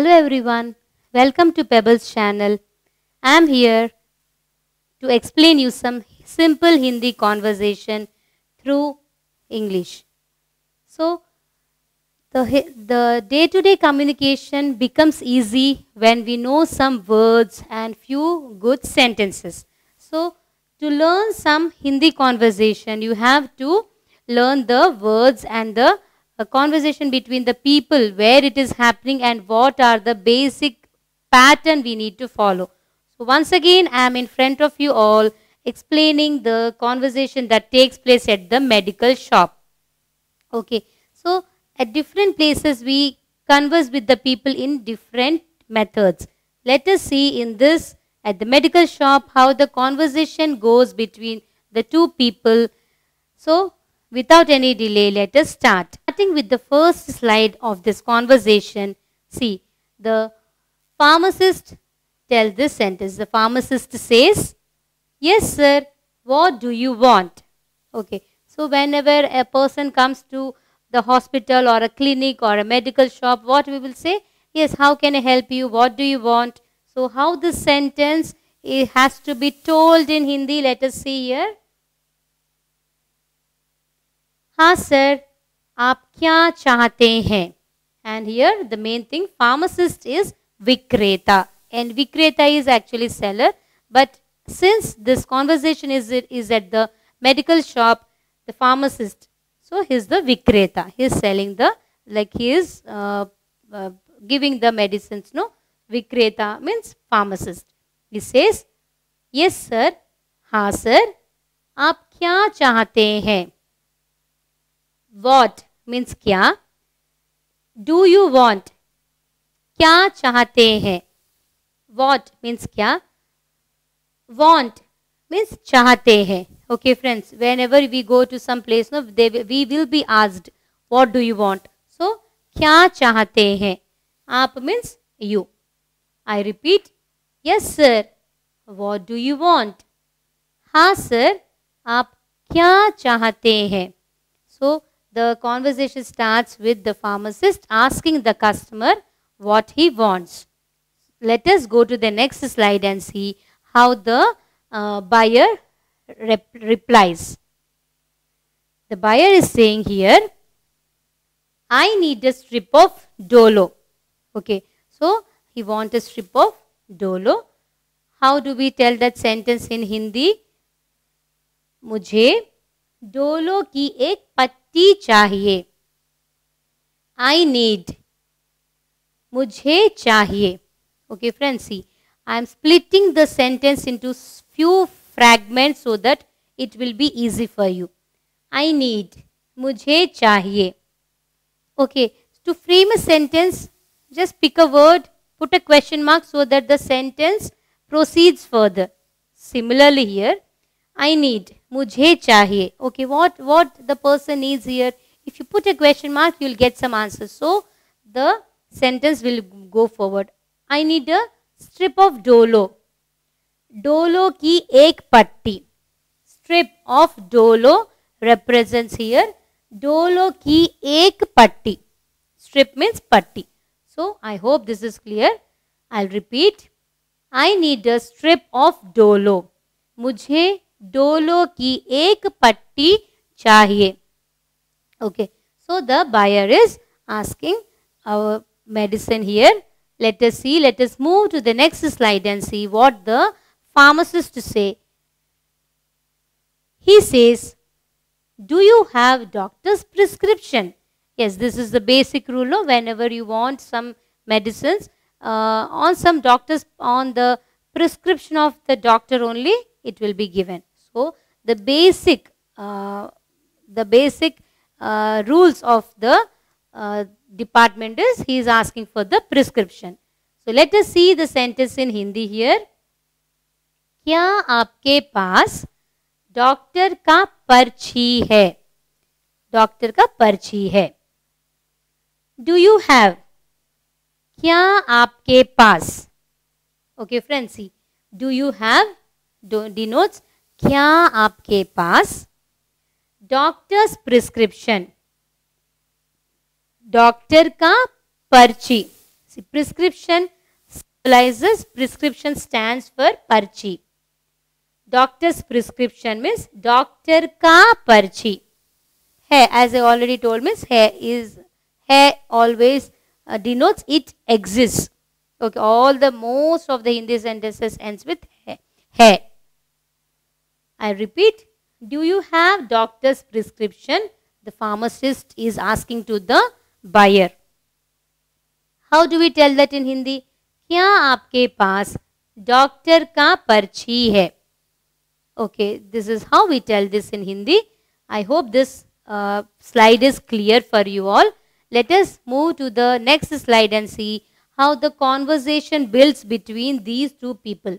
Hello everyone, welcome to Pebbles channel. I am here to explain you some simple Hindi conversation through English. So, the day-to-day communication becomes easy when we know some words and few good sentences. So, to learn some Hindi conversation, you have to learn the words and the conversation between the people, where it is happening and what are the basic pattern we need to follow. So, once again, I am in front of you all explaining the conversation that takes place at the medical shop. Okay. So, at different places, we converse with the people in different methods. Let us see in this, at the medical shop, how the conversation goes between the two people. So, without any delay, let us start. Starting with the first slide of this conversation, see, the pharmacist tells this sentence. The pharmacist says, "Yes, sir, what do you want?" Okay. So, whenever a person comes to the hospital or a clinic or a medical shop, what we will say? Yes, how can I help you? What do you want? So, how this sentence it has to be told in Hindi, let us see here. Haan sir, aap kya chahate hain? And here the main thing, pharmacist is Vikreta. And Vikreta is actually seller. But since this conversation is at the medical shop, the pharmacist, so he is the Vikreta. He is selling the, like he is giving the medicines, no? Vikreta means pharmacist. He says, "Yes sir, haan sir, aap kya chahate hain?" What means kya? Do you want? Kya chahate hain? What means kya? Want means chahate hain. Okay friends, whenever we go to some place, no, we will be asked, what do you want? So, kya chahate hain? Aap means you. I repeat, yes sir, what do you want? Haan sir, aap kya chahate hain? So, the conversation starts with the pharmacist asking the customer what he wants. Let us go to the next slide and see how the buyer replies. The buyer is saying here, "I need a strip of Dolo." Okay, so he wants a strip of Dolo. How do we tell that sentence in Hindi? Mujhe Dolo ki ek पत्ती चाहिए. I need. मुझे चाहिए. Okay friends, see, I am splitting the sentence into few fragments so that it will be easy for you. I need. मुझे चाहिए. Okay, to frame a sentence, just pick a word, put a question mark so that the sentence proceeds further. Similarly here, I need. Mujhe chahiye. Okay, what the person needs here? If you put a question mark, you will get some answers. So, the sentence will go forward. I need a strip of Dolo. Dolo ki ek patti. Strip of Dolo represents here. Dolo ki ek patti. Strip means patti. So, I hope this is clear. I will repeat. I need a strip of Dolo. Mujhe Dolo ki ek patti chahiye. Okay. So, the buyer is asking our medicine here. Let us see. Let us move to the next slide and see what the pharmacist say. He says, "Do you have doctor's prescription?" Yes, this is the basic rule. No? Whenever you want some medicines, on the prescription of the doctor only, it will be given. So, the basic rules of the department is he is asking for the prescription. So, let us see the sentence in Hindi here. "Kya aapke paas doctor ka parchi hai?" Doctor ka parchi hai. Do you have? Kya aapke paas? Okay friends, see. Do you have denotes kya aapke paas? Doctor's prescription. Doctor ka parchi. See, prescription symbolizes, prescription stands for पर्ची. Doctor's prescription means doctor ka पर्ची. Hai, as I already told, means hai always denotes it exists. Okay, all the most of the Hindi sentences ends with hai. Hai. I repeat, do you have doctor's prescription? The pharmacist is asking to the buyer. How do we tell that in Hindi? क्या आपके पास doctor का पर्ची है? Okay, this is how we tell this in Hindi. I hope this slide is clear for you all. Let us move to the next slide and see how the conversation builds between these two people.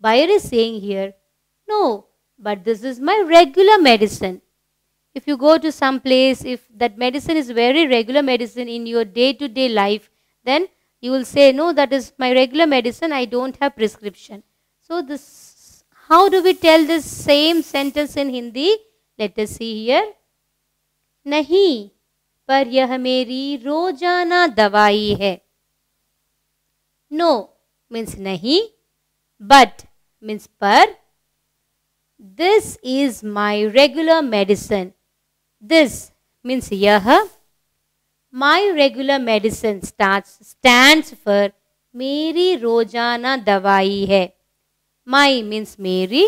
Buyer is saying here, no, but this is my regular medicine. If you go to some place, if that medicine is very regular medicine in your day-to-day life, then you will say, no, that is my regular medicine, I don't have prescription. So this, how do we tell this same sentence in Hindi? Let us see here. Nahi, par yah meri rojana dawai hai. No means nahi, but means par. This is my regular medicine. This means yah. My regular medicine stands for meri rojana dawai hai. My means meri,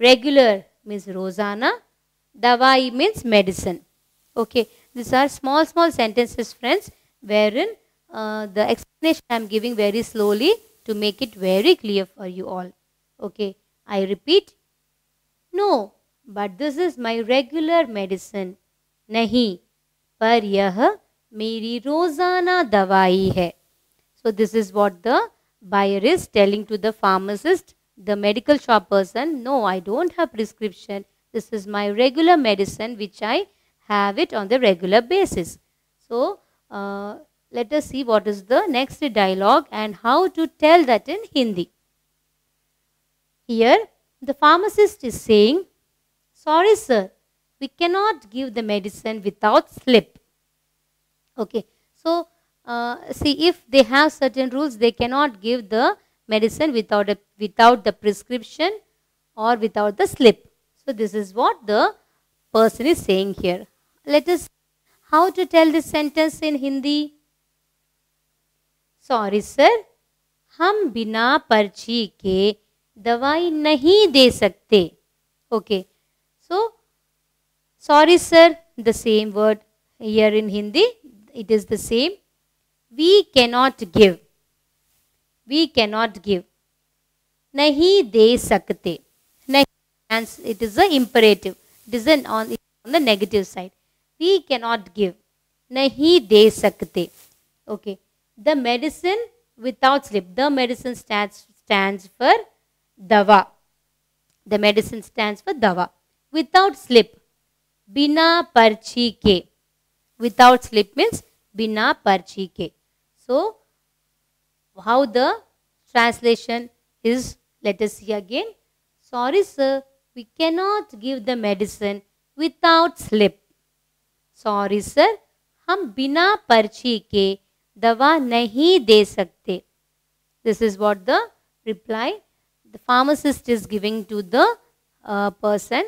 regular means rojana, dawai means medicine. Okay, these are small sentences, friends, wherein the explanation I am giving very slowly to make it very clear for you all. Okay, I repeat. No, but this is my regular medicine. Nahi, par yah meri rozana dawai hai. So this is what the buyer is telling to the pharmacist, the medical shop person. No, I don't have prescription. This is my regular medicine which I have it on the regular basis. So let us see what is the next dialogue and how to tell that in Hindi. Here the pharmacist is saying, sorry sir, we cannot give the medicine without slip. Okay, so see, if they have certain rules, they cannot give the medicine without the prescription or without the slip. So this is what the person is saying here. Let us see how to tell this sentence in Hindi. Sorry sir, हम बिना पर्ची के दवाई नहीं दे सकते. Okay, so sorry sir, the same word here in Hindi, it is the same. We cannot give. We cannot give. नहीं दे सकते. नहीं, and it is an imperative. It is on the negative side. We cannot give. नहीं दे सकते. Okay, the medicine without slip. The medicine stands for dawa. The medicine stands for dawa. Without slip. Bina parchi ke. Without slip means bina parchi ke. So, how the translation is, let us see again. Sorry sir, we cannot give the medicine without slip. Sorry sir, हम bina parchi ke dawa nahi de sakte. This is what the reply the pharmacist is giving to the person,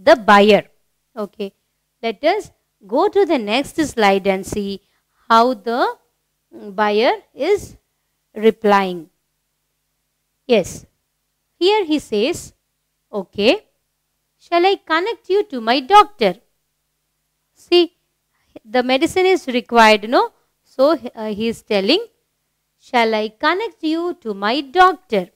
the buyer. Okay, let us go to the next slide and see how the buyer is replying. Yes, here he says, okay, shall I connect you to my doctor? See, the medicine is required, no? So he is telling, shall I connect you to my doctor?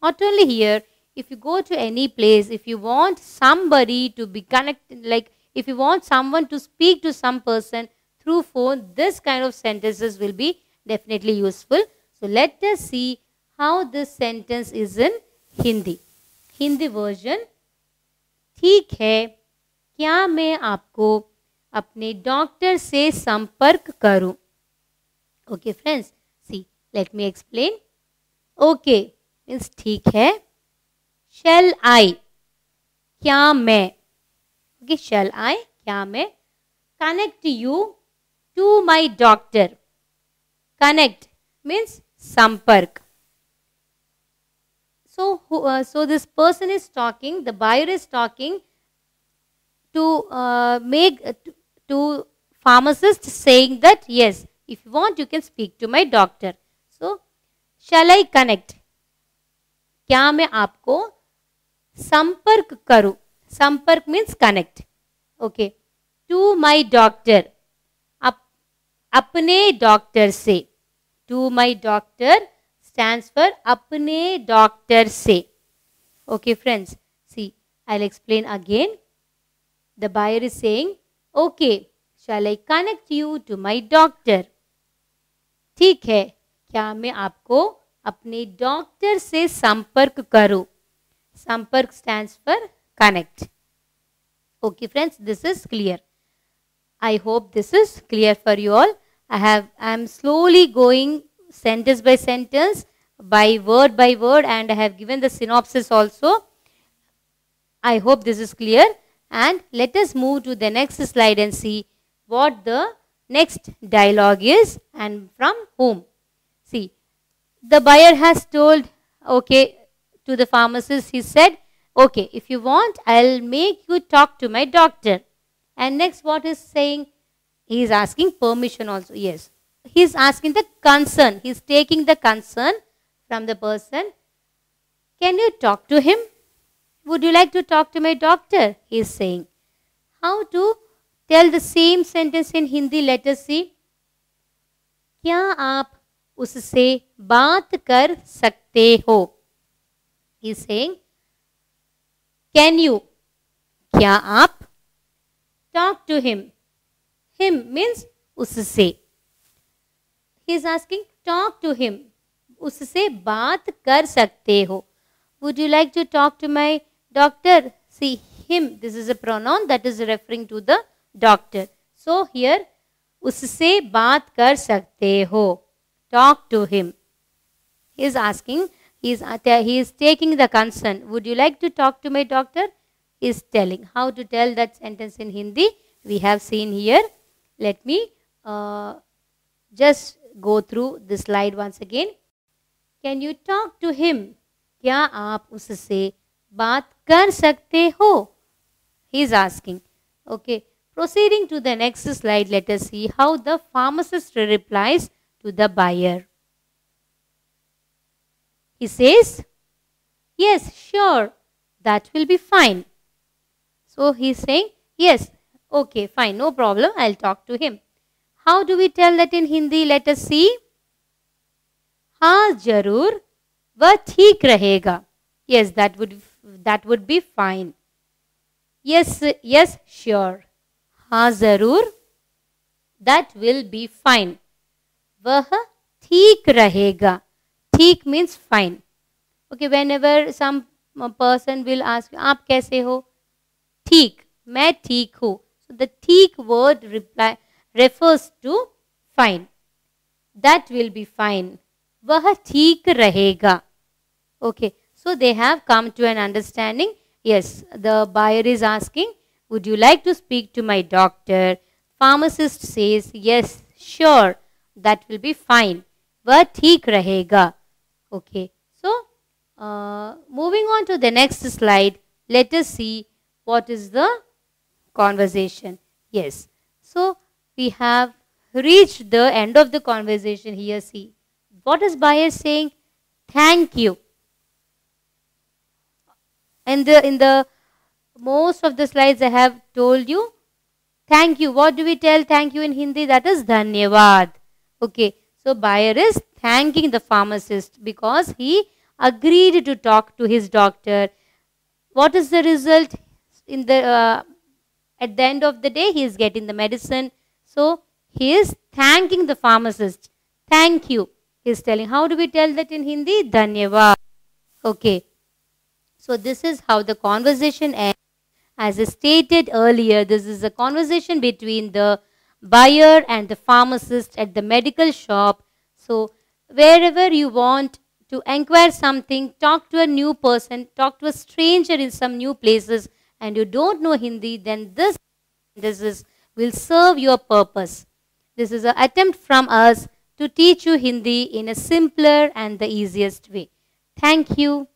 Not only here, if you go to any place, if you want somebody to be connected, like if you want someone to speak to some person through phone, this kind of sentences will be definitely useful. So let us see how this sentence is in Hindi. Hindi version. ठीक है, क्या मैं आपको अपने doctor से संपर्क करूं? Okay friends, see, let me explain. Okay means ठीक है. Shall I, क्या मैं, okay, shall I, क्या मैं, connect you to my doctor. Connect means sampark. So this person is talking, the buyer is talking to pharmacist, saying that yes, if you want you can speak to my doctor. So, shall I connect? क्या मैं आपको संपर्क करूं? संपर्क means connect. Okay. To my doctor. अपने doctor से. To my doctor stands for अपने doctor से. Okay friends. See, I'll explain again. The buyer is saying, okay, shall I connect you to my doctor? ठीक है, क्या मैं आपको अपने डॉक्टर से संपर्क करूं? Sampark stands for connect. Okay friends, this is clear. I hope this is clear for you all. I am slowly going sentence by sentence, by word, and I have given the synopsis also. I hope this is clear. And let us move to the next slide and see what the next dialogue is and from whom. See, the buyer has told, okay, to the pharmacist, he said, okay, if you want, I'll make you talk to my doctor. And next, what is saying? He is asking permission also. Yes, he is asking the concern. He is taking the concern from the person. Can you talk to him? Would you like to talk to my doctor? He is saying. How to tell the same sentence in Hindi? Let us see. क्या आप उससे बात कर सकते हो? He is saying. Can you? क्या आप? Talk to him. Him means उससे. He is asking, talk to him. उससे बात कर सकते हो. Would you like to talk to my doctor? See, him, this is a pronoun that is referring to the doctor. So here, उससे बात कर सकते हो. Talk to him. He is asking, he is taking the concern. Would you like to talk to my doctor? He is telling. How to tell that sentence in Hindi? We have seen here. Let me just go through this slide once again. Can you talk to him? क्या आप उससे बात कर सकते हो? He is asking. Okay. Proceeding to the next slide, let us see how the pharmacist replies to the buyer. He says, yes, sure, that will be fine. So he is saying, yes, okay, fine, no problem, I'll talk to him. How do we tell that in Hindi? Let us see. हाँ जरूर, वह ठीक रहेगा. Yes, that would be fine. Yes, sure. हाँ जरूर, that will be fine. वह ठीक रहेगा. ठीक means fine. Okay, whenever some person will ask, आप कैसे हो? ठीक, मैं ठीक हूँ. So the ठीक word refers to fine. That will be fine. वह ठीक रहेगा. Okay, so they have come to an understanding. Yes, the buyer is asking, would you like to speak to my doctor? Pharmacist says, yes, sure, that will be fine. वह ठीक रहेगा. Okay, so moving on to the next slide, let us see what is the conversation. Yes, so we have reached the end of the conversation here. See, what is buyer saying? Thank you. And in the most of the slides I have told you, thank you. What do we tell thank you in Hindi? That is dhanyavad. Okay. So buyer is thanking the pharmacist because he agreed to talk to his doctor. What is the result? At the end of the day, he is getting the medicine. So he is thanking the pharmacist. Thank you. He is telling. How do we tell that in Hindi? Dhanyavad. Okay. So this is how the conversation ends. As I stated earlier, this is a conversation between the buyer and the pharmacist at the medical shop. So wherever you want to inquire something, talk to a new person, talk to a stranger in some new places, and you don't know Hindi, then this will serve your purpose. This is an attempt from us to teach you Hindi in a simpler and the easiest way. Thank you.